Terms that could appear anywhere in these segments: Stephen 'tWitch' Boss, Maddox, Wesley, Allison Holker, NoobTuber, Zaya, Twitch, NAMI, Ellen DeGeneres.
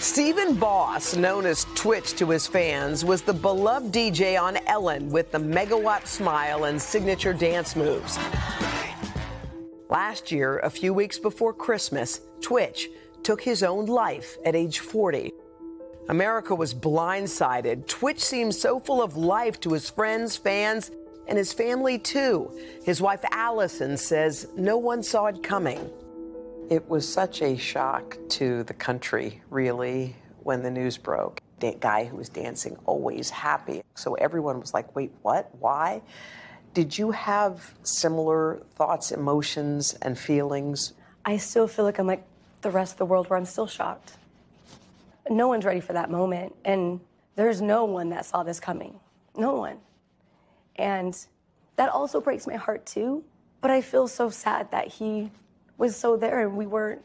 Stephen Boss, known as Twitch to his fans, was the beloved DJ on Ellen with the megawatt smile and signature dance moves. Last year, a few weeks before Christmas, Twitch took his own life at age 40. America was blindsided. Twitch seemed so full of life to his friends, fans, and his family, too. His wife, Allison, says no one saw it coming. It was such a shock to the country, really, when the news broke. That guy who was dancing, always happy. So everyone was like, wait, what? Why? Did you have similar thoughts, emotions, and feelings? I still feel like I'm like the rest of the world, where I'm still shocked. No one's ready for that moment, and there's no one that saw this coming. No one. And that also breaks my heart, too. But I feel so sad that he was so there and we weren't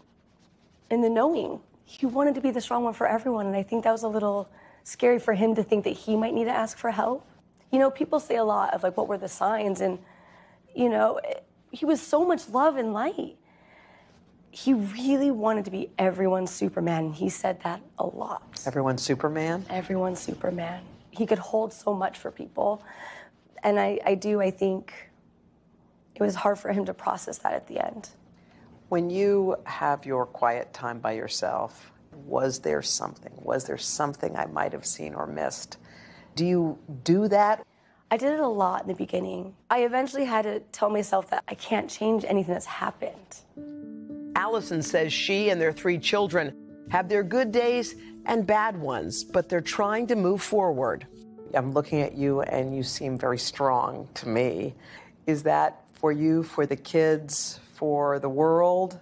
in the knowing. He wanted to be the strong one for everyone, and I think that was a little scary for him to think that he might need to ask for help. You know, people say a lot of, like, what were the signs? And, you know, he was so much love and light. He really wanted to be everyone's Superman. He said that a lot. Everyone's Superman? Everyone's Superman. He could hold so much for people. And I think it was hard for him to process that at the end. When you have your quiet time by yourself, was there something I might have seen or missed? Do you do that? I did it a lot in the beginning. I eventually had to tell myself that I can't change anything that's happened. Allison says she and their 3 children have their good days and bad ones, but they're trying to move forward. I'm looking at you and you seem very strong to me. Is that for you, for the kids, for the world?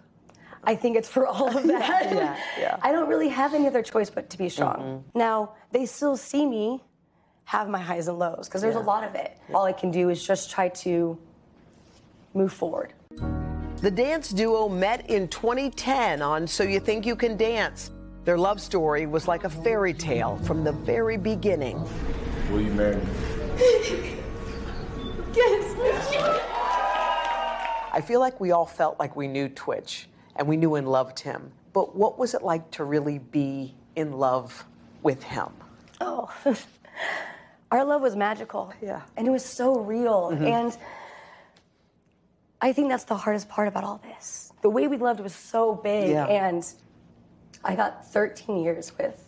I think it's for all of that. Yeah. I don't really have any other choice but to be strong. Now, they still see me have my highs and lows, because there's a lot of it. All I can do is just try to move forward. The dance duo met in 2010 on So You Think You Can Dance. Their love story was like a fairy tale from the very beginning. Will you marry me? Yes. I feel like we all felt like we knew Twitch, and we knew and loved him. But what was it like to really be in love with him? Oh, our love was magical. Yeah. And it was so real. And I think that's the hardest part about all this. The way we loved was so big. And I got 13 years with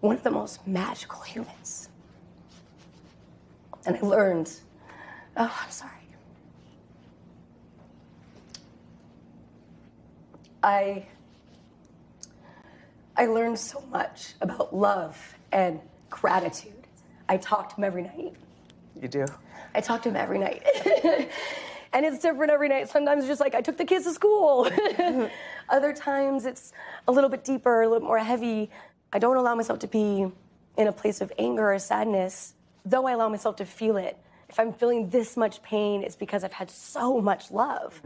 one of the most magical humans. And I learned... Oh, I'm sorry. I learned so much about love and gratitude. I talk to him every night. You do? I talk to him every night. And it's different every night. Sometimes it's just like, I took the kids to school. Other times it's a little bit deeper, a little more heavy. I don't allow myself to be in a place of anger or sadness, though I allow myself to feel it. If I'm feeling this much pain, it's because I've had so much love.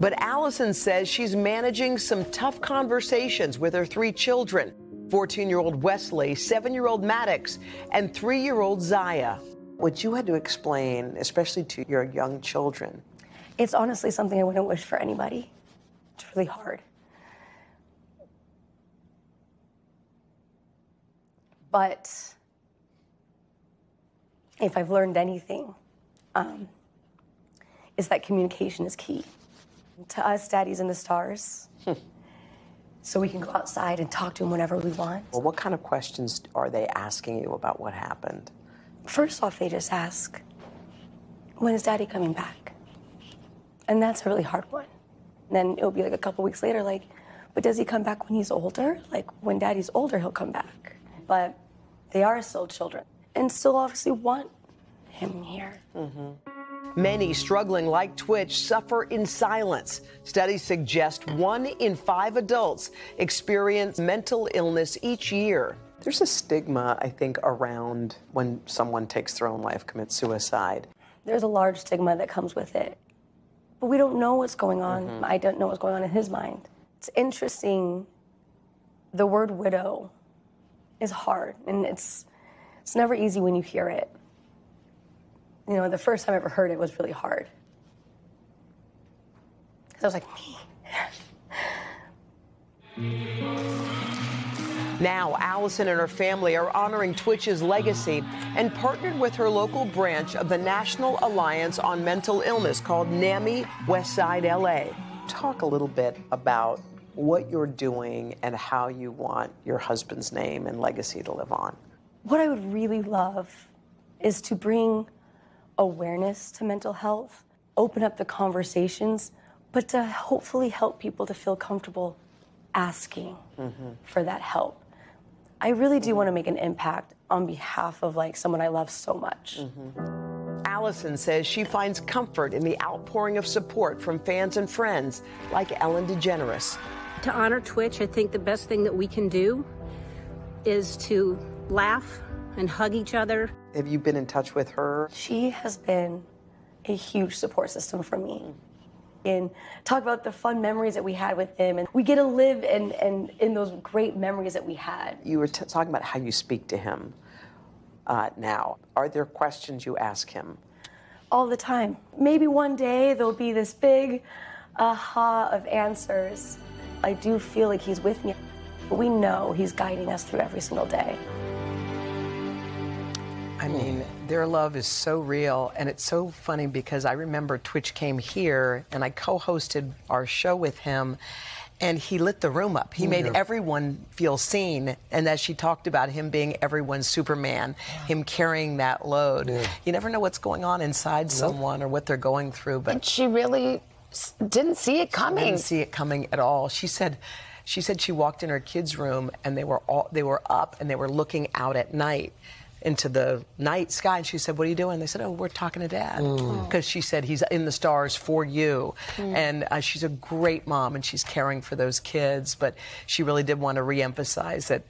But Allison says she's managing some tough conversations with her 3 children, 14-year-old Wesley, 7-year-old Maddox, and 3-year-old Zaya. What you had to explain, especially to your young children. It's honestly something I wouldn't wish for anybody. It's really hard. But... if I've learned anything, is that communication is key. To us, Daddy's in the stars, so we can go outside and talk to him whenever we want. Well, what kind of questions are they asking you about what happened? First off, they just ask, when is Daddy coming back? And that's a really hard one. And then it'll be like a couple weeks later, like, but does he come back when he's older? Like, when Daddy's older, he'll come back. But they are still children. And still obviously want him here. Many struggling like Twitch suffer in silence. Studies suggest 1 in 5 adults experience mental illness each year. There's a stigma, I think, around when someone takes their own life, commits suicide. There's a large stigma that comes with it. But we don't know what's going on. I don't know what's going on in his mind. It's interesting. The word widow is hard, and it's never easy when you hear it. You know, the first time I ever heard it was really hard. Because I was like, me? Now, Allison and her family are honoring Twitch's legacy and partnered with her local branch of the National Alliance on Mental Illness called NAMI Westside LA. Talk a little bit about what you're doing and how you want your husband's name and legacy to live on. What I would really love is to bring awareness to mental health, open up the conversations, but to hopefully help people to feel comfortable asking for that help. I really do want to make an impact on behalf of like someone I love so much. Allison says she finds comfort in the outpouring of support from fans and friends like Ellen DeGeneres. To honor Twitch, I think the best thing that we can do is to laugh and hug each other. Have you been in touch with her? She has been a huge support system for me. And talk about the fun memories that we had with him. And we get to live in those great memories that we had. You were talking about how you speak to him now. Are there questions you ask him? All the time. Maybe one day there'll be this big aha of answers. I do feel like he's with me, but we know he's guiding us through every single day. I mean, their love is so real, and it's so funny because I remember Twitch came here, and I co-hosted our show with him, and he lit the room up. He made everyone feel seen, and as she talked about him being everyone's Superman, him carrying that load. You never know what's going on inside someone or what they're going through. But and she really didn't see it coming. She didn't see it coming at all. She said she walked in her kids' room, and they were up, and they were looking out at night into the night sky, and she said, "What are you doing?" They said, "Oh, we're talking to Dad," because she said he's in the stars for you. And she's a great mom, and she's caring for those kids, but she really did want to reemphasize that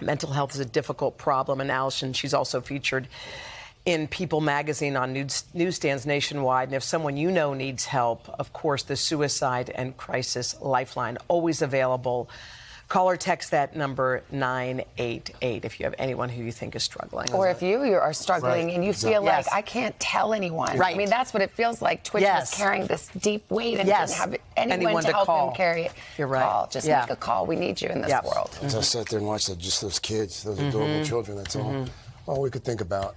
mental health is a difficult problem. And Allison, she's also featured in People magazine on newsstands nationwide. And if someone you know needs help, of course, the Suicide and Crisis Lifeline, always available. Call or text that number 988 if you have anyone who you think is struggling. Or if you are struggling and you feel like, I can't tell anyone. I mean, that's what it feels like. Twitch was carrying this deep weight and didn't have anyone to help him carry it. You're right. Call. Just make a call. We need you in this world. So I sat there and watched just those kids, those adorable children. That's all we could think about.